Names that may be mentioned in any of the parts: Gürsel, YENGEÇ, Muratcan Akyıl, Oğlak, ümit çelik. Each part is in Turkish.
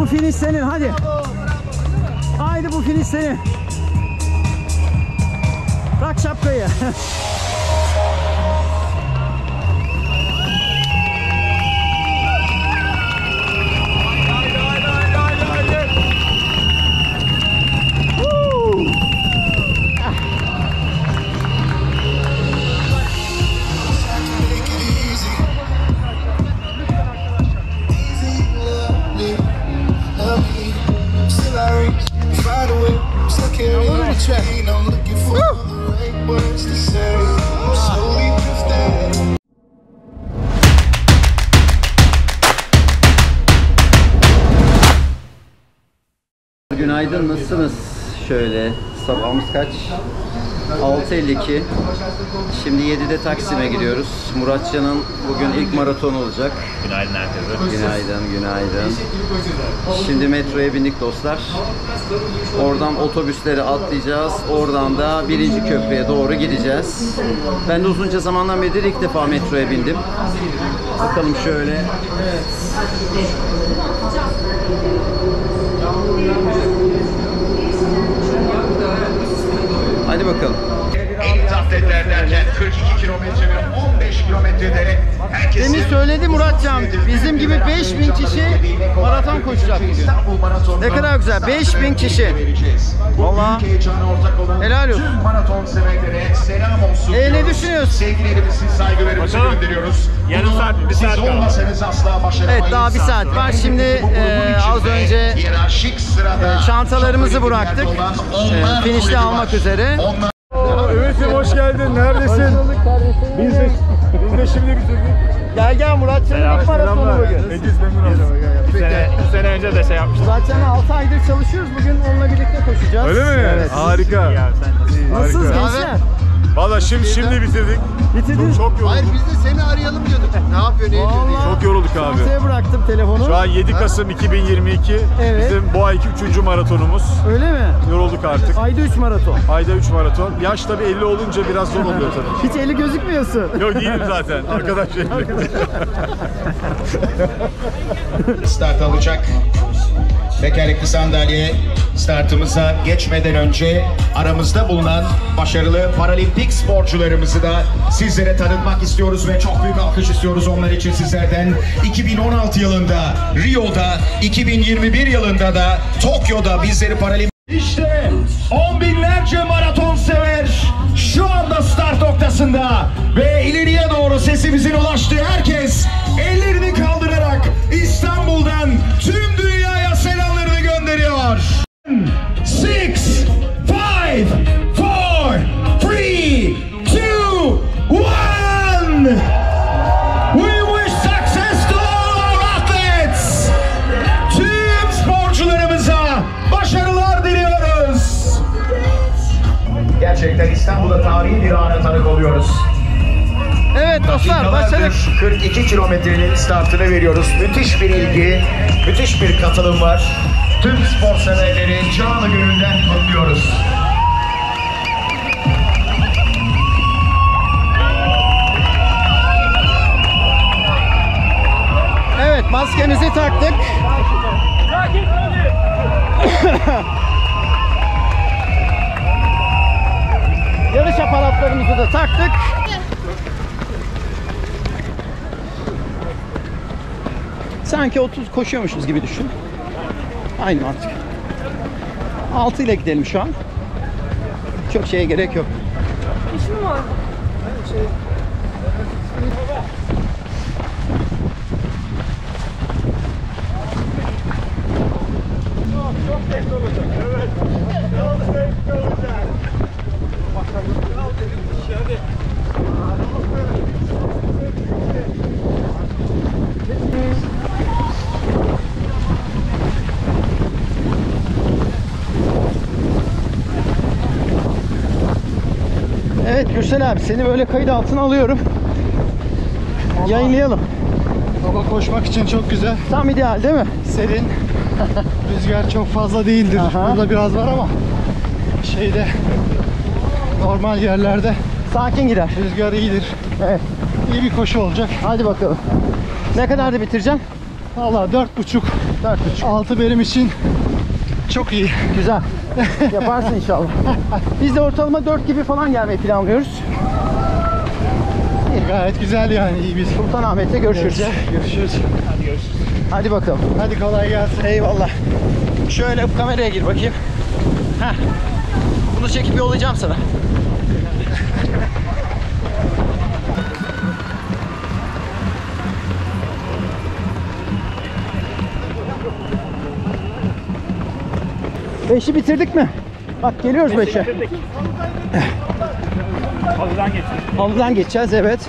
Bu finiş senin, hadi. Bravo, bravo. Haydi bu finiş senin. Bırak şapkayı. Günaydın, nasılsınız? Şöyle sabahımız kaç? 6.52. Şimdi 7'de Taksim'e gidiyoruz. Muratcan'ın bugün ilk maratonu olacak. Günaydın herkese. Günaydın, günaydın. Şimdi metroya bindik dostlar. Oradan otobüsleri atlayacağız. Oradan da 1. köprüye doğru gideceğiz. Ben de uzunca zamandan beri ilk defa metroya bindim. Bakalım şöyle. Evet. Hadi bakalım. En atletler derken 42 kilometre ve 15 kilometrede herkes... Demin söyledi Muratcan, bizim gibi 5000 kişi maraton koşacak. Ne kadar güzel, 5000 kişi. Vallahi helal olsun. Ne düşünüyorsun? Sevgilerimizi, saygılarımızı gönderiyoruz. Yarım saat, bir saat kaldı. Evet, daha bir saat var. Şimdi az önce çantalarımızı bıraktık. Finişte almak üzere. Ümit'im hoş geldin. Neredesin? Biz de şimdi bitirdik. Gel Muratcan'ın ilk maratonu bugün. Bir sene önce de şey yapmıştık. Muratcan'la 6 aydır çalışıyoruz. Bugün onunla birlikte koşacağız. Öyle mi? Evet. Harika. Nasılsınız gençler? Valla şimdi bitirdik. Bitirdiniz? Çok yorulduk. Hayır, biz de seni arayalım diyorduk. Ne yapıyor, ne ediyor diye. Çok yorulduk abi. Şansaya bıraktım telefonu. Şu an 7 Kasım 2022. Evet. Bizim bu ayki 3. maratonumuz. Öyle mi? Yorulduk artık. Ayda 3 maraton. Ayda 3 maraton. Yaş tabii 50 olunca biraz zor oluyor tabii. Hiç 50 gözükmüyorsun. Yok, değilim zaten. Arkadaş Start alacak. Tekerlekli sandalye startımıza geçmeden önce aramızda bulunan başarılı paralimpik sporcularımızı da sizlere tanıtmak istiyoruz ve çok büyük alkış istiyoruz onlar için sizlerden. 2016 yılında Rio'da, 2021 yılında da Tokyo'da bizleri paralimpik... İşte on binlerce maraton sever şu anda start noktasında ve ileriye doğru sesimizin ulaştığı herkes ellerini kaldırarak İstanbul'dan tüm dünyaya selamlarını gönderiyor. 6, 5, 4, 3, 2, 1. We wish success to all our athletes. Tüm sporcularımıza başarılar diliyoruz. Gerçekten İstanbul'da tarihi bir ana tanık oluyoruz. Evet dostlar, başladık. 42 kilometrenin startını veriyoruz. Müthiş bir ilgi, müthiş bir katılım var. Tüm spor severleri canı gönülden kutluyoruz. Evet, maskemizi taktık. Yarış aparatlarımızı da taktık. Sanki 30 koşuyormuşuz gibi düşün. Aynı artık. 6 ile gidelim şu an. Çok şeye gerek yok. İşim var. Çok zevkli olacak. Evet. Çok zevkli olacak. Bakalım. Hadi. Evet Gürsel abi, seni böyle kayıt altına alıyorum. Vallahi yayınlayalım. Baba, koşmak için çok güzel. Tam ideal değil mi? Serin. Rüzgar çok fazla değildir. Aha. Burada biraz var ama şeyde, normal yerlerde sakin gider. Rüzgar iyidir. Evet. İyi bir koşu olacak. Hadi bakalım. Ne kadar da bitireceğim? Vallahi 4,5 6 benim için çok iyi. Güzel. Yaparsın inşallah. Biz de ortalama 4 gibi falan gelmeyi planlıyoruz. Gayet güzel yani, iyi bir. Sultan Ahmet'le görüşürüz. Görüşürüz. Hadi görüşürüz. Hadi bakalım. Hadi kolay gelsin. Eyvallah. Şöyle kameraya gir bakayım. Heh. Bunu çekip yollayacağım sana. Beşi bitirdik mi? Bak geliyoruz beşe. Halıdan geçeceğiz. Halıdan geçeceğiz, evet.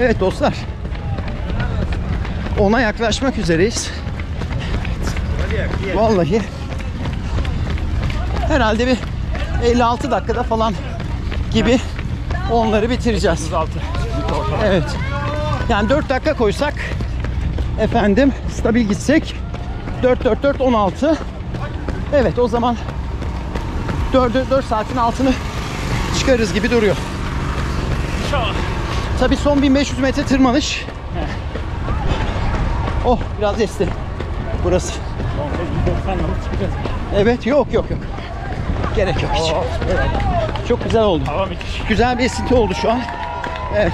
Evet dostlar, 10'a yaklaşmak üzereyiz. Vallahi herhalde bir 56 dakikada falan gibi onları bitireceğiz. Evet. Yani 4 dakika koysak efendim, stabil gitsek 4-4-4-16. Evet, o zaman 4 saatin altını çıkarız gibi duruyor. Tabii son 1500 metre tırmanış. Oh, biraz esti burası. Evet, yok. Gerek yok hiç. Çok güzel oldu. Güzel bir esinti oldu şu an. Evet.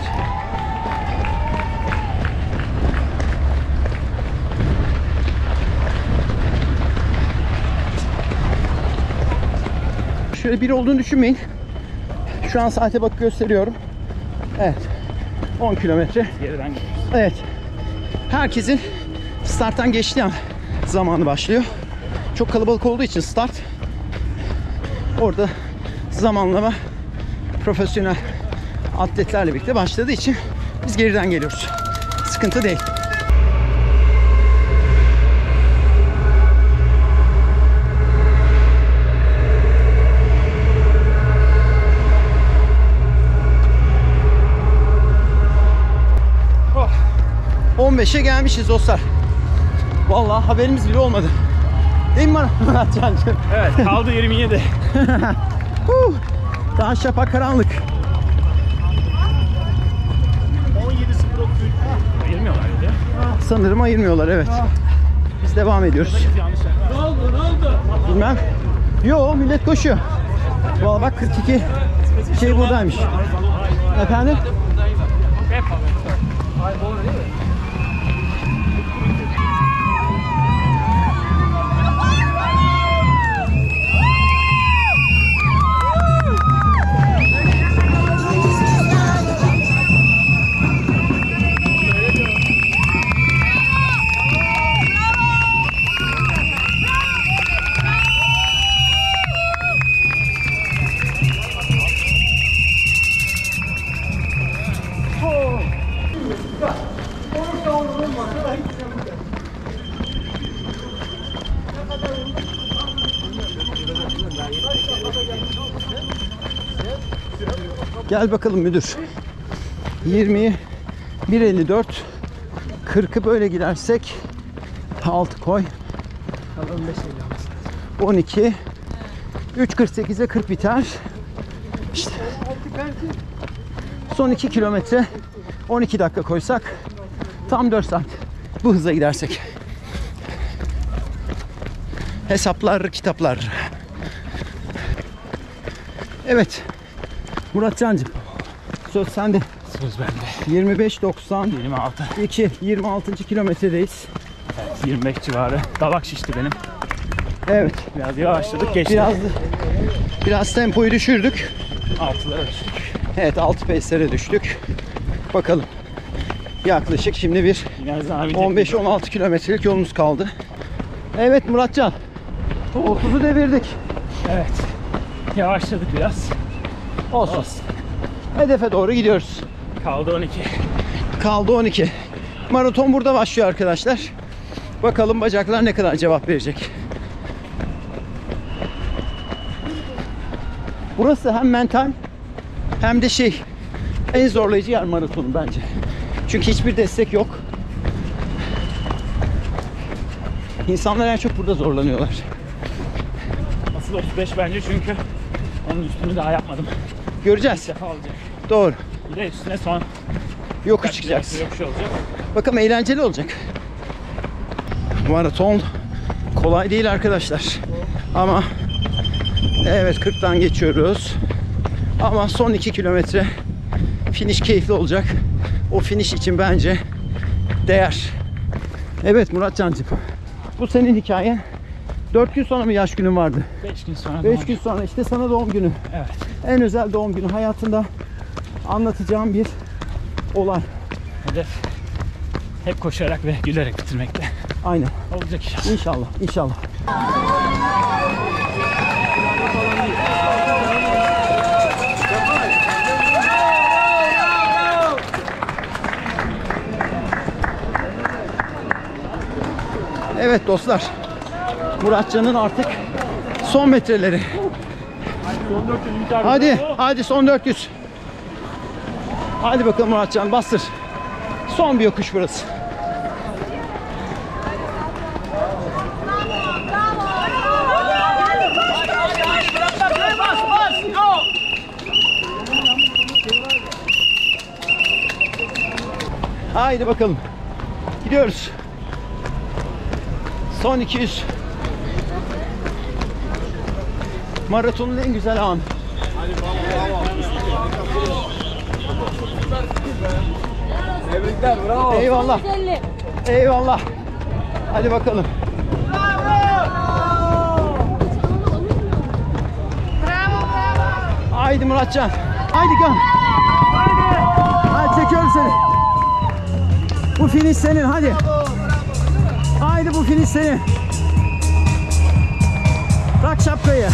Şöyle biri olduğunu düşünmeyin. Şu an saate bak gösteriyorum. Evet. 10 kilometre. Geriden gidiyoruz. Evet. Herkesin starttan geçtiği an zamanı başlıyor. Çok kalabalık olduğu için start. Orada zamanlama profesyonel atletlerle birlikte başladığı için biz geriden geliyoruz. Sıkıntı değil. Gelmişiz dostlar. Vallahi haberimiz bile olmadı. Değil mi Muratcan'cığım? Evet, kaldı 27. Daha şapak karanlık. 17.03 ayırmıyorlar ya. Sanırım ayırmıyorlar, evet. Biz devam ediyoruz. Ne oldu? Bilmem. Yo, millet koşuyor. Vallahi bak 42 şey buradaymış. Efendim? Gel bakalım müdür. 20'yi 1.54, 40'ı böyle gidersek 6 koy. 12 3.48'e 40 biter. İşte. Son 2 kilometre 12 dakika koysak tam 4 saat bu hızla gidersek. Hesaplar, kitaplar. Evet. Muratcan'cığım, söz sende. Söz bende. 25.90 26. 26. kilometredeyiz. Evet, 25 civarı. Dalak şişti benim. Evet. Biraz yavaşladık, geçti. Biraz tempoyu düşürdük. 6'lara düştük. Evet, 6 pace'lere düştük. Bakalım. Yaklaşık şimdi bir 15-16 kilometrelik yolumuz kaldı. Evet Muratcan. 30'u devirdik. Evet. Yavaşladık biraz. Olsun. Hedefe doğru gidiyoruz. Kaldı 12. Kaldı 12. Maraton burada başlıyor arkadaşlar. Bakalım bacaklar ne kadar cevap verecek. Burası hem mental hem de en zorlayıcı yer maratonun bence. Çünkü hiçbir destek yok. İnsanlar en çok burada zorlanıyorlar. Asıl 35 bence, çünkü onun üstünü daha yapmadım. Göreceğiz. Doğru. Bir de üstüne son yokuş çıkacaksın. Yokuş olacak. Bakalım, eğlenceli olacak. Maraton kolay değil arkadaşlar. Ama evet, 40'tan geçiyoruz. Ama son 2 kilometre finish keyifli olacak. O finish için bence değer. Evet Muratcancığım, bu senin hikayen. 4 gün sonra mı yaş günün vardı? 5 gün sonra. 5 gün sonra işte sana doğum günü. Evet. En özel doğum günü, hayatında anlatacağım bir olay. Hedef hep koşarak ve gülerek bitirmekte. Aynen. Olacak inşallah. İnşallah, inşallah. Evet dostlar, Muratcan'ın artık son metreleri. Hadi son 400. Hadi bakalım Muratcan, bastır. Son bir yokuş burası. Haydi bakalım. Gidiyoruz. Son 200. Maratonun en güzel anı. Tebrikler, bravo. Eyvallah. Eyvallah. Hadi bakalım. Bravo. Haydi Muratcan. Haydi gel. Hadi çekiyorum seni. Bu finish senin, hadi. Haydi bu finish senin. Bırak şapkayı.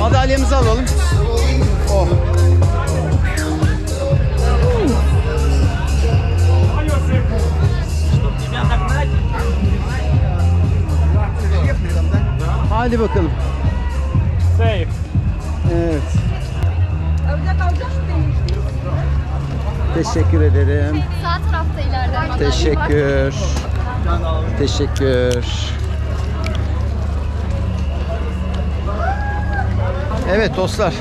Madalyamızı alalım. Oh. Hadi bakalım. Safe. Evet. Teşekkür ederim. Sağ tarafta ileride. Teşekkür. Teşekkür. Evet dostlar,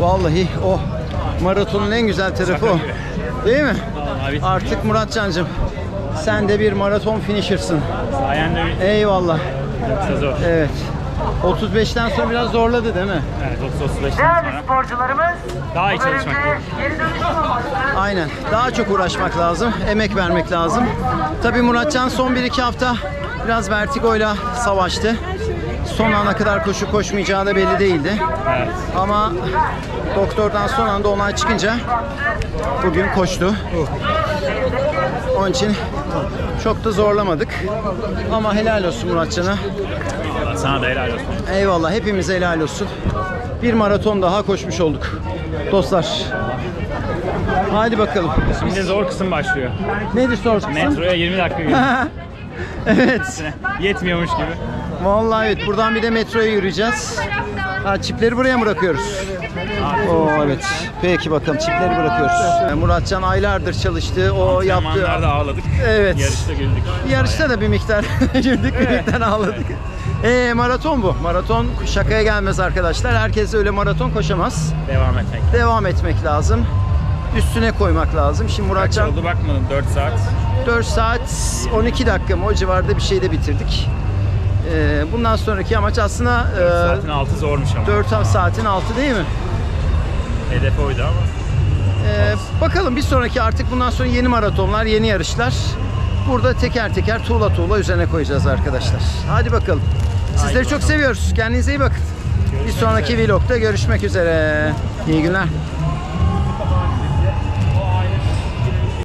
vallahi o maratonun en güzel tarafı o. Değil mi? Artık Muratcancığım, sen de bir maraton finisher'sın. Eyvallah. Evet. 35'ten sonra biraz zorladı değil mi? Evet, 35'ten sonra. Değerli sporcularımız, daha iyi çalışmak gerekiyor. Aynen. Daha çok uğraşmak lazım. Emek vermek lazım. Tabii Muratcan son 1-2 hafta biraz vertigoyla savaştı. Son ana kadar koşup koşmayacağı da belli değildi. Evet. Ama doktordan son anda onay çıkınca bugün koştu. Onun için çok da zorlamadık. Ama helal olsun Muratcan'a. Sana da helal olsun. Eyvallah, hepimize helal olsun. Bir maraton daha koşmuş olduk dostlar. Hadi bakalım. Şimdi zor kısım başlıyor. Nedir zor kısım? Metroya 20 dakika yürüyor. Evet. Yetmiyormuş gibi. Vallahi evet, buradan bir de metroya yürüyeceğiz. Ha, çipleri buraya mı bırakıyoruz? Evet. Peki bakalım, çipleri bırakıyoruz. Muratcan aylardır çalıştı. O yaptı. Zamanlarda ağladık. Evet. Yarışta güldük. Yarışta da bir miktar güldük, bir miktar ağladık. Maraton bu. Maraton şakaya gelmez arkadaşlar. Herkes öyle maraton koşamaz. Devam etmek lazım. Üstüne koymak lazım. Şimdi Muratcan... Kaç oldu bakmadım, 4 saat. 4 saat 12 dakika mı? O civarda bir şey de bitirdik. Bundan sonraki amaç aslında... 4 saatin 6 zormuş ama. 4 saatin 6 değil mi? Hedef oydu ama. Bakalım bir sonraki, artık bundan sonra yeni maratonlar, yeni yarışlar. Burada teker teker tuğla üzerine koyacağız arkadaşlar. Hadi bakalım. Sizleri çok seviyoruz. Kendinize iyi bakın. Bir sonraki vlogda görüşmek üzere. İyi günler.